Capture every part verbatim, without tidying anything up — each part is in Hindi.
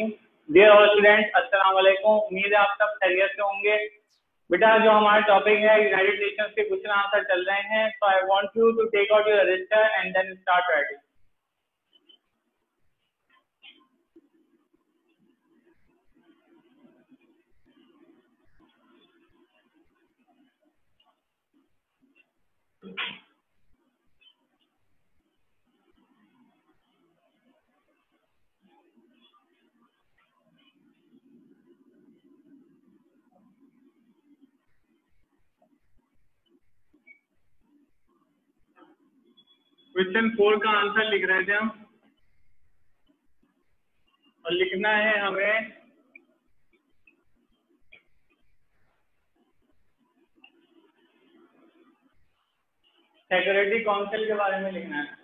डियर ऑल स्टूडेंट्स, अस्सलाम वालेकुम। उम्मीद है आप सब खैरियत से होंगे। बेटा, जो हमारा टॉपिक है यूनाइटेड नेशन के क्वेश्चन आंसर चल रहे हैं, so I want you to take out your register and then start writing. Question four का आंसर लिख रहे थे हम, और लिखना है हमें सिक्योरिटी काउंसिल के बारे में लिखना है।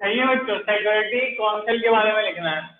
सही है बच्चों, सिक्योरिटी काउंसिल के बारे में लिखना है।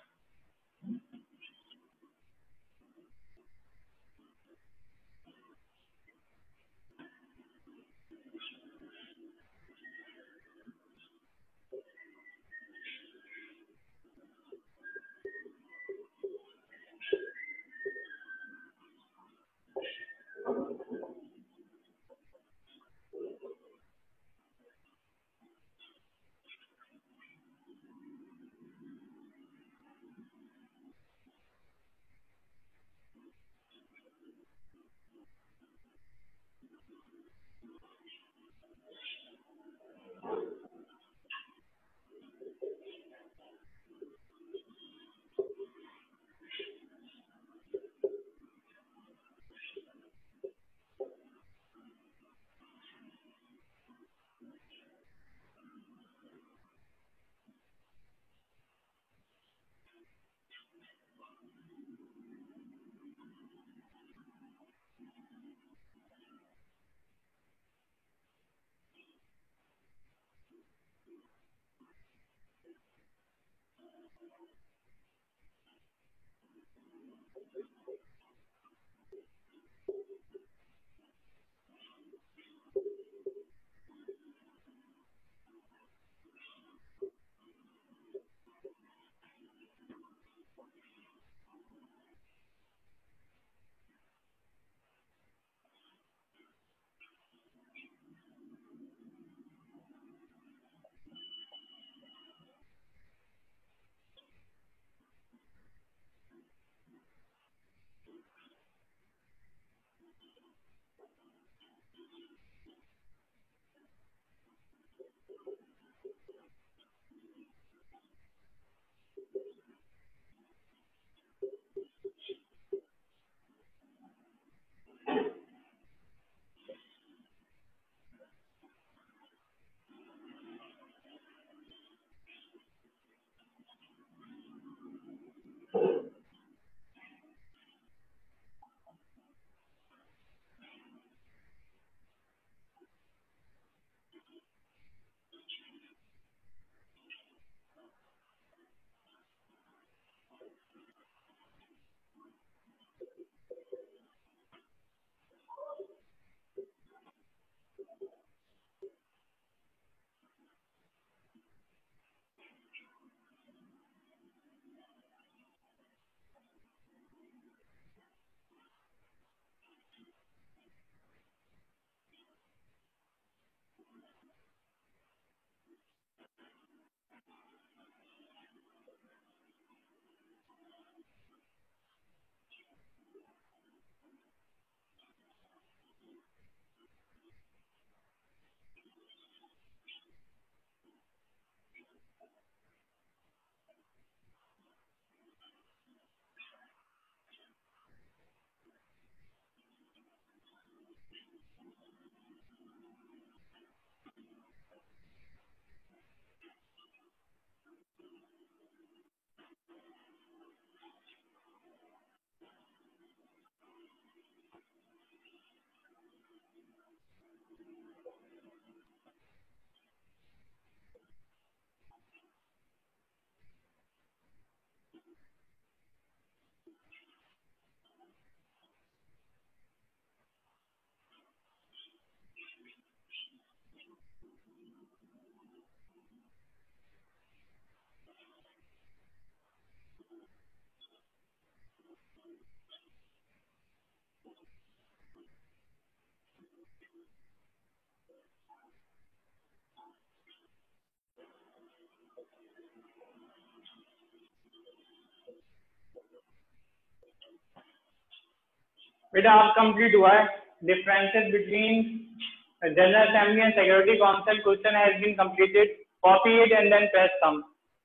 बेटा आप कंप्लीट हुआ है। Differences between General Assembly and Security Council question has been completed. Copy it and then press thumb.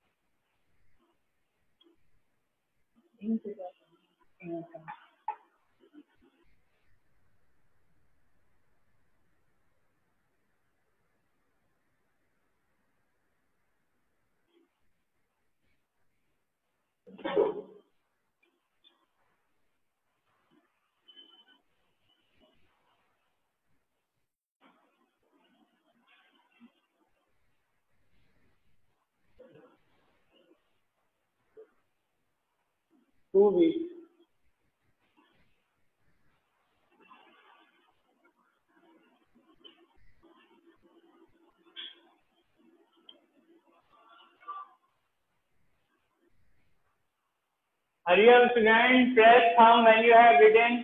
Two weeks. Hurry up, student. Press thumb when you have written.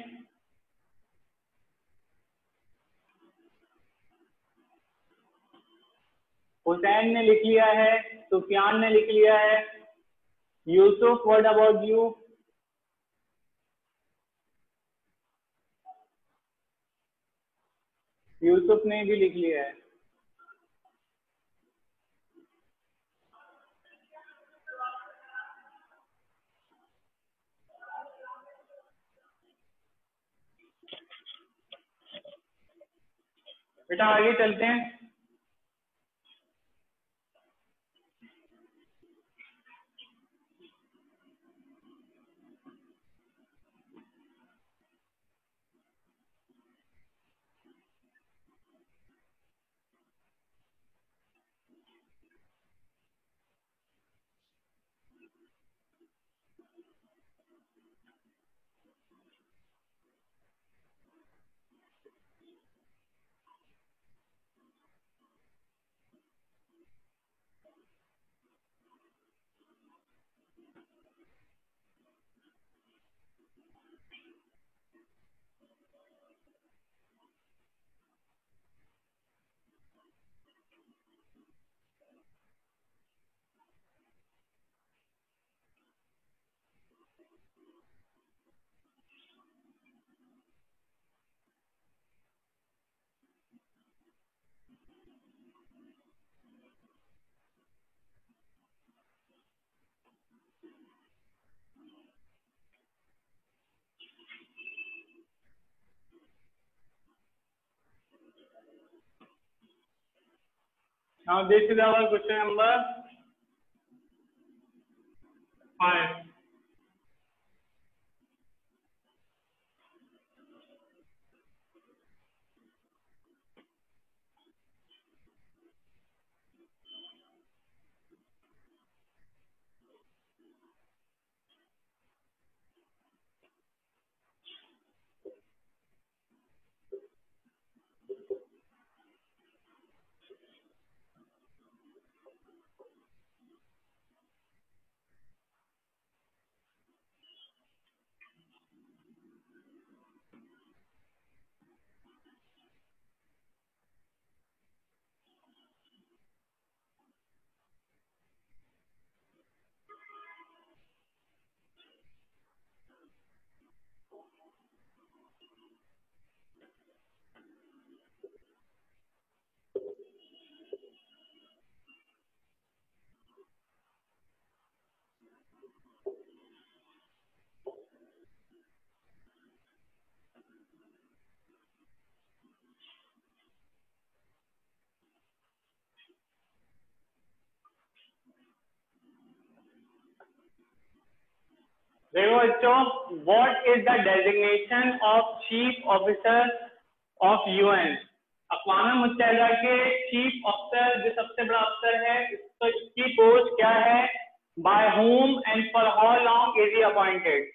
Hussain ने लिख लिया है, सुफियान ने लिख लिया है, Yusuf what about you? Yusuf ने भी लिख लिया है। बेटा आगे चलते हैं। Now this is our question number five. देखो बच्चों, what is the designation of chief officer of UN? अक़वाम मुत्तहिदा के चीफ ऑफिसर, जो सबसे बड़ा अफसर है, तो इसकी पोस्ट क्या है? By whom and for how long is he appointed?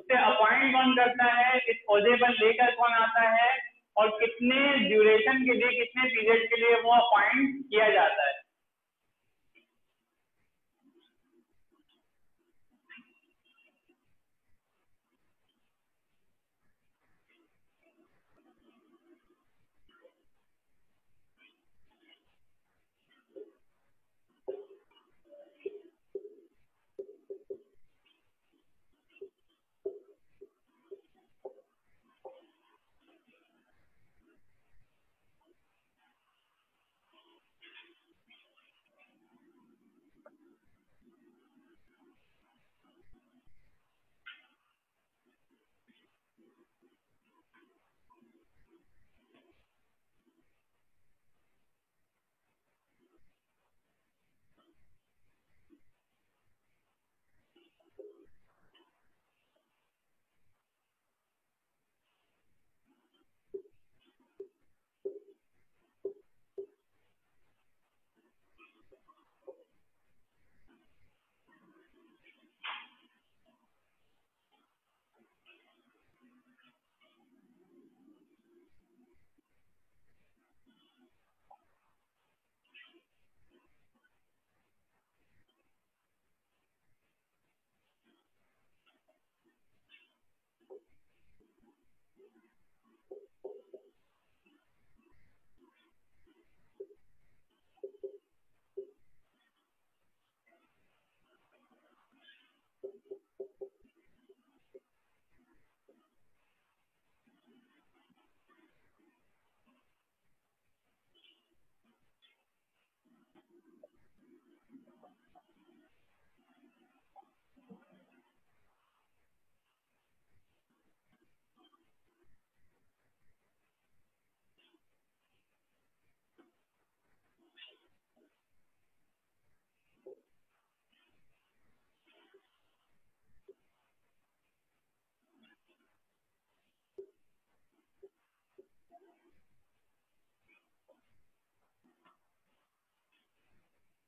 उसे अपॉइंट कौन करता है, इस ओहदे पर लेकर कौन आता है, और कितने ड्यूरेशन के लिए, कितने पीरियड के लिए वो अपॉइंट किया जाता है।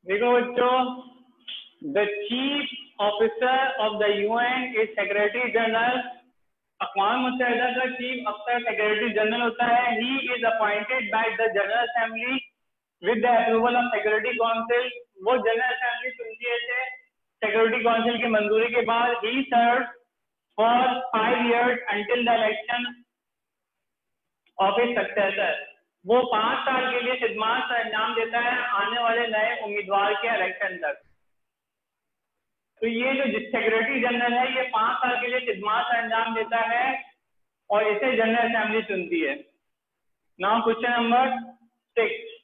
देखो बच्चों, the chief officer of the UN is secretary general. अक़वाम मुत्तहिदा का चीफ ऑफिसर सेक्रेटरी जनरल होता है। He is appointed by the general assembly with the approval of security council. वो जनरल असेंबली चुनती है सिक्योरिटी काउंसिल की मंजूरी के बाद। He serves for five years until the election of his successor. वो पांच साल के लिए खिदमत का अंजाम देता है आने वाले नए उम्मीदवार के इलेक्शन तक। तो ये जो सेक्रेटरी जनरल है ये पांच साल के लिए खिदमत का अंजाम देता है और इसे जनरल असेंबली चुनती है। Now question number six.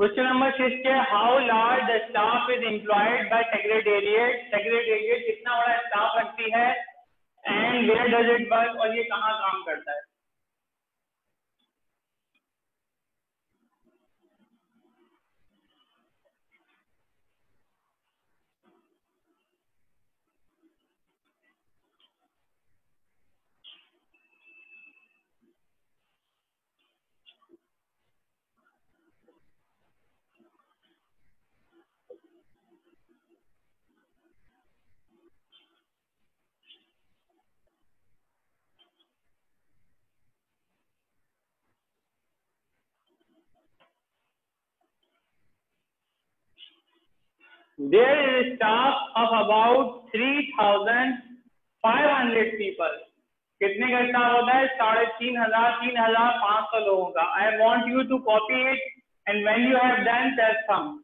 Question number six के how large the staff is employed by secretariat. Secretariat कितना बड़ा स्टाफ रखती है and where does it work. और ये कहाँ काम करता है। There is a staff of about three thousand five hundred people. कितने का staff होता है? साढ़े तीन हजार तीन हजार पाँच सौ लोगों का। I want you to copy it and when you have done tell some.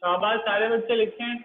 शाबाश, सारे बच्चे लिखते हैं।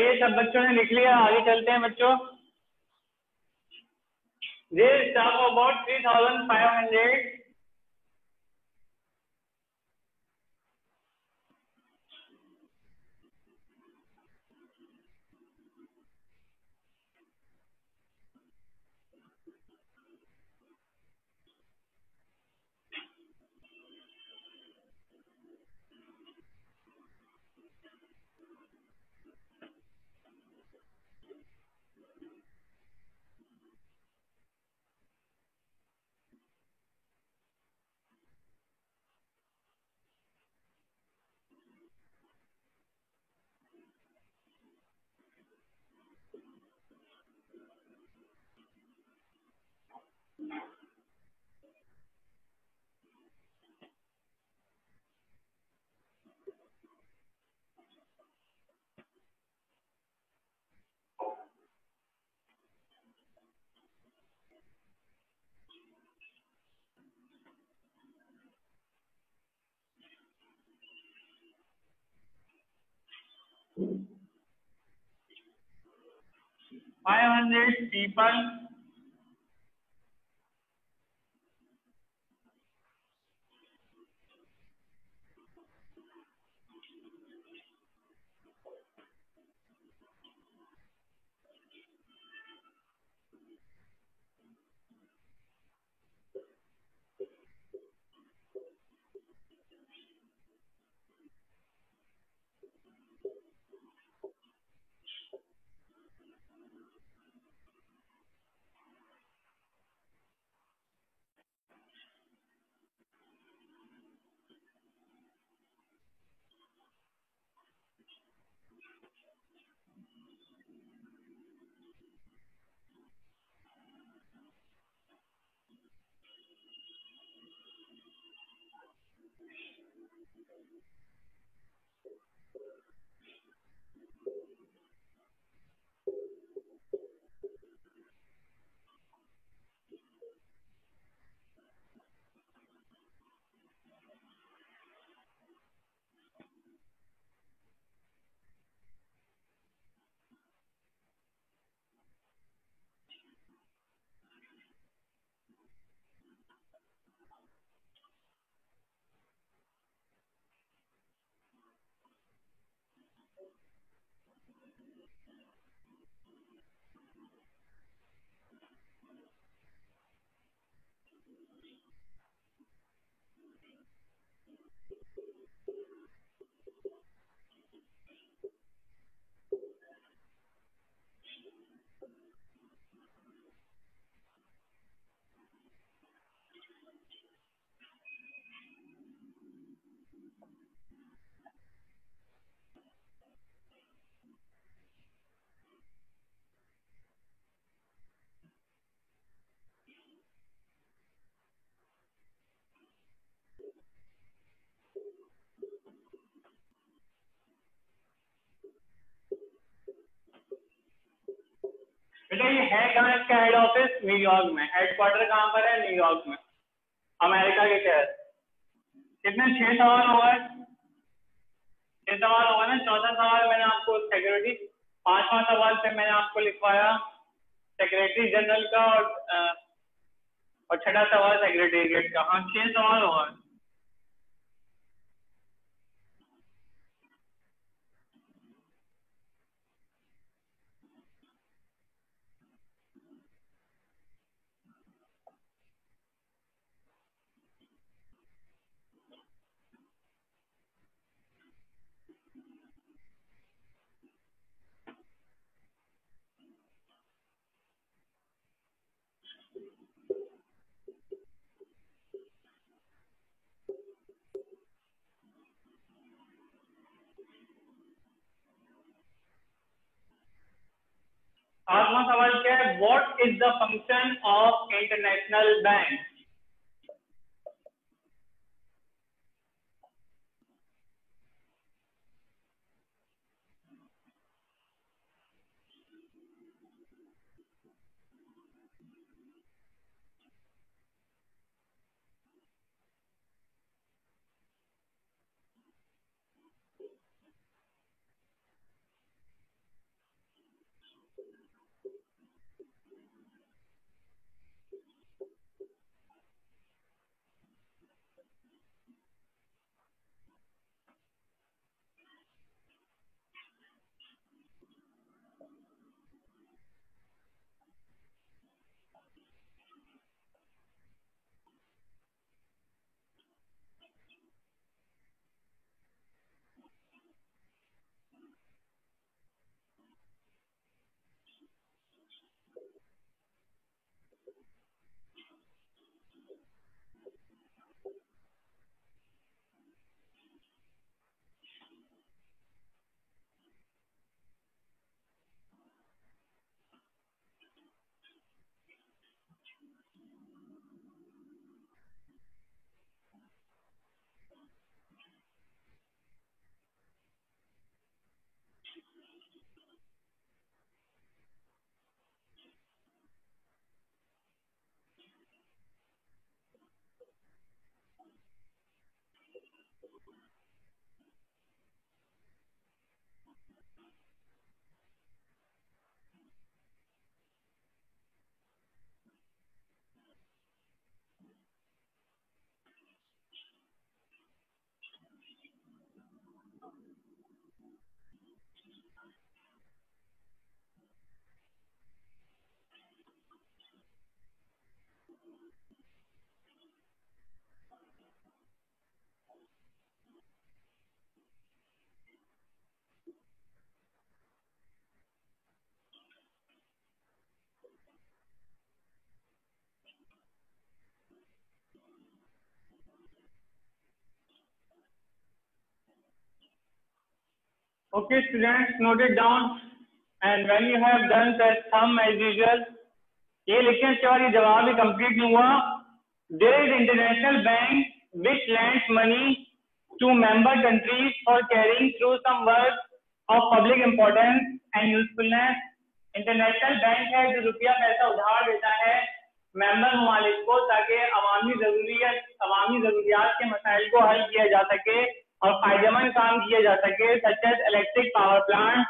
ये सब बच्चों ने लिख लिया। आगे चलते हैं बच्चों। ये staff about three thousand five hundred. five hundred people बेटा ये है कहाँ इसका हेड ऑफिस न्यूयॉर्क में, हेडक्वार्टर कहाँ पर है न्यूयॉर्क में, अमेरिका के शहर। कितने छह सवाल हुआ है, छह सवाल हुआ ना। चौथा सवाल मैंने आपको सिक्योरिटी, पांचवा सवाल पे मैंने आपको लिखवाया सेक्रेटरी जनरल का और और छठा सवाल सेक्रेटेरिएट का। हाँ छह सवाल हुआ है। आठवां सवाल क्या है, what is the function of international bank. Okay, students, note it down, and when you have done the sum as usual, ये लिखने के बाद ये जवाब भी कंप्लीट नहीं हुआ. There is international bank which lends money to member countries for carrying through some work of public importance and usefulness. International bank है जो रुपया पैसा उधार देता है मेंबर ममालिक को ताकि अवामी जरूरियात अवामी जरूरियात के मसाइल को हल किया जा सके और फायदेमंद काम किया जा सके. सच इलेक्ट्रिक पावर प्लांट,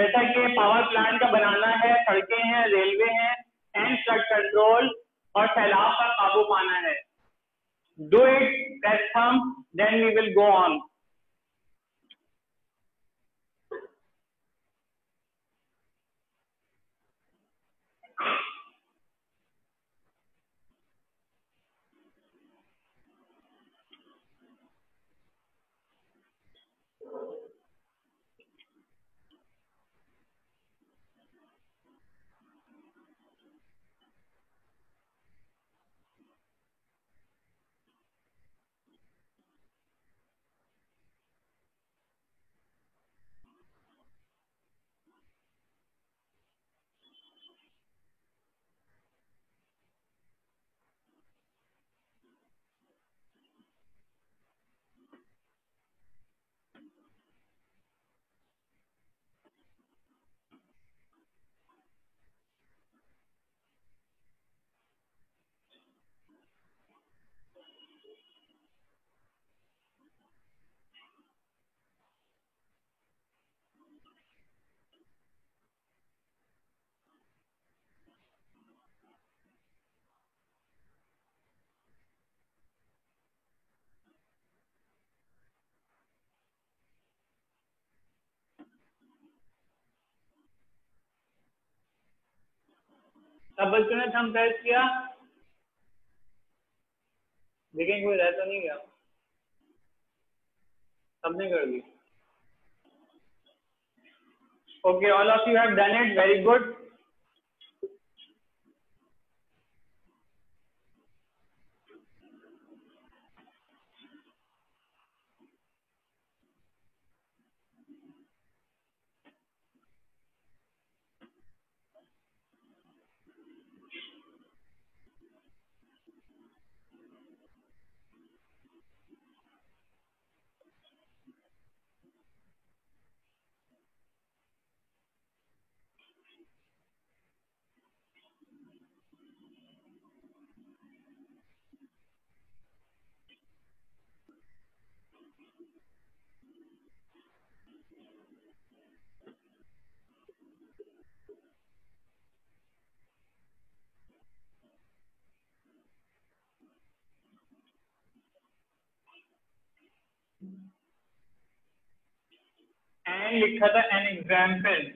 जैसा कि पावर प्लांट का बनाना है, सड़कें हैं, रेलवे हैं, एंड फ्लड कंट्रोल और सैलाब पर काबू पाना है. Do it that some, then we will go on. सब बच्चों ने थम प्रेस किया, देखें कोई रह तो नहीं गया. सबने कर दी. Okay, all of you have done it, very good. And लिखा था एन एग्जाम्पल.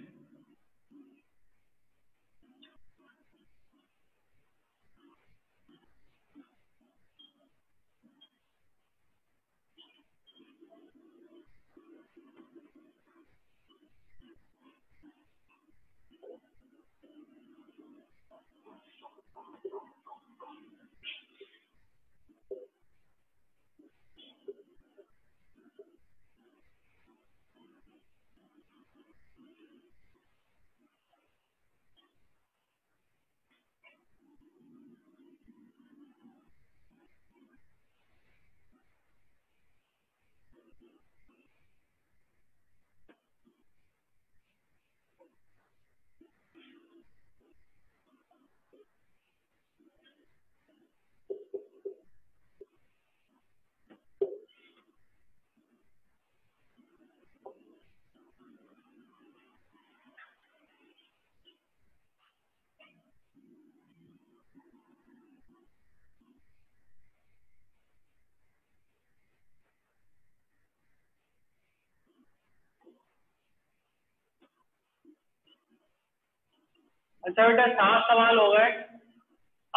अच्छा बेटा, सात सवाल हो गए.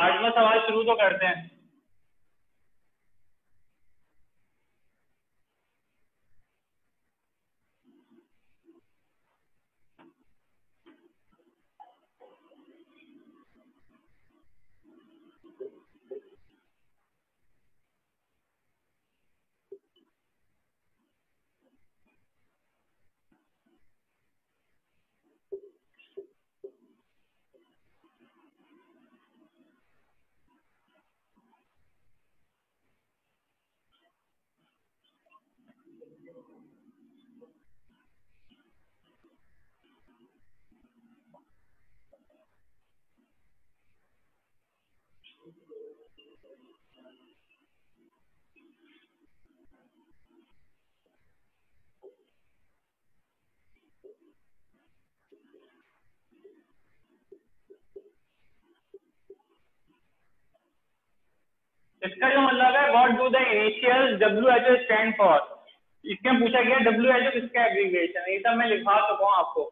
आठवां सवाल शुरू तो करते हैं। इसका जो मतलब है what do the initial W H O stand for, इसमें पूछा गया डब्ल्यू एच ओ किसका एब्रीविएशन है। ये सब मैं लिखा सकता हूँ आपको।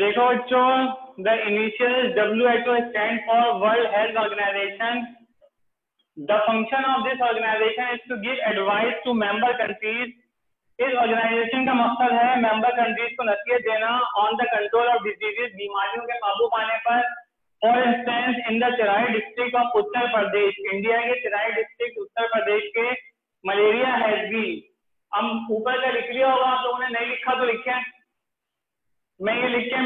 देखो बच्चों, the initial W H O stand for world health organization. The function of this organization is to give advice to member countries. इस ऑर्गेनाइजेशन का मकसद है मेंबर कंट्रीज को नसीहत देना on the control of diseases, बीमारियों के काबू पाने पर। For instance in the Chirai district of Uttar Pradesh, India के चिराई डिस्ट्रिक्ट उत्तर प्रदेश के मलेरिया हैज बीन। हम ऊपर का लिख लिया होगा, आप लोगों ने नहीं लिखा तो लिखे, मैं ये लिख के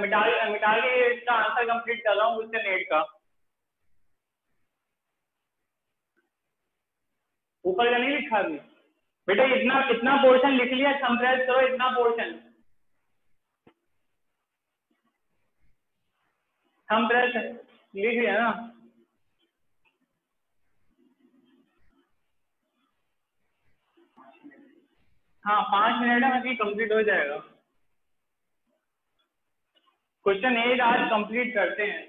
मिटा मिटा के इसका आंसर कंप्लीट कर रहा हूँ उससे नेट का। ऊपर का नहीं लिखा अभी बेटा, इतना इतना पोर्शन लिख लिया, कंप्रेस करो इतना पोर्शन, कंप्रेस लिख लिया ना। हाँ, पांच मिनट में अभी कंप्लीट हो जाएगा। क्वेश्चन एट आज कंप्लीट करते हैं।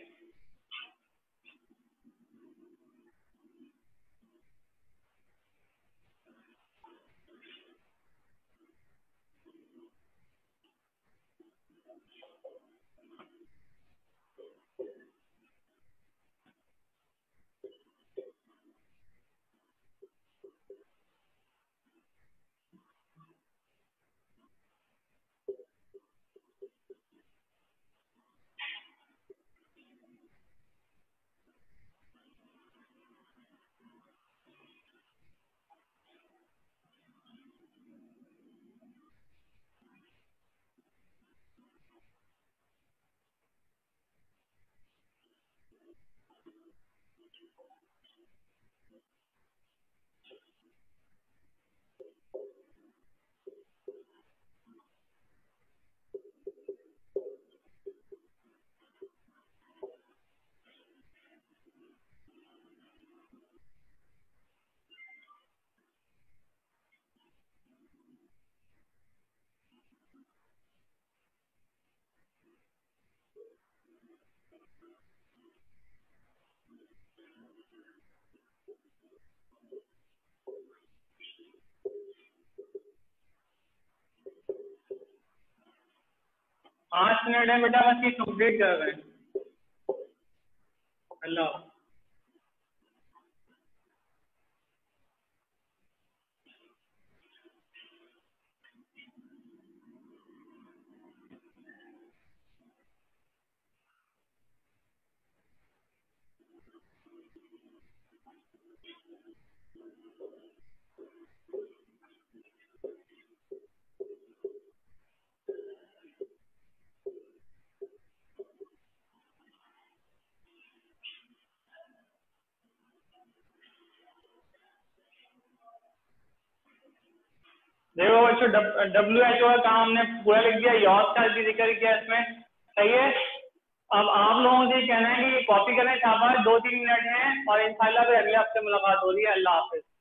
पांच मिनट है बेटा, बस ये कंप्लीट कर रहे हैं। अल्लाह देखो बच्चों, डब्ल्यू एच ओ का काम हमने पूरा लिख दिया, यॉर्क का भी जिक्र किया इसमें, सही है। अब आप लोगों से कहना है कि कॉपी करें, शाबाश। दो तीन मिनट हैं और इंशाल्लाह फिर अगले हफ्ते मुलाकात हो रही है। अल्लाह हाफिज।